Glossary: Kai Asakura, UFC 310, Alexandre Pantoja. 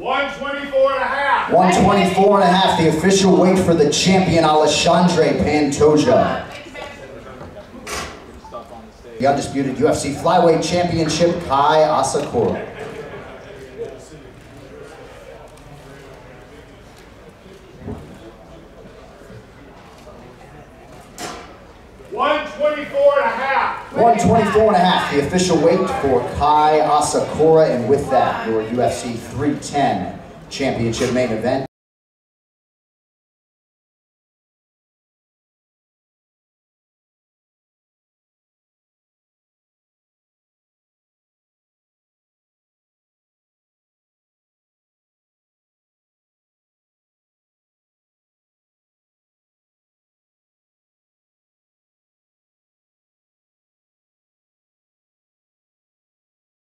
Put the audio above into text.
124 and a half. 124 and a half, the official weight for the champion, Alexandre Pantoja. The undisputed UFC flyweight championship, Kai Asakura. The official weight for Kai Asakura, and with that, your UFC 310 championship main event.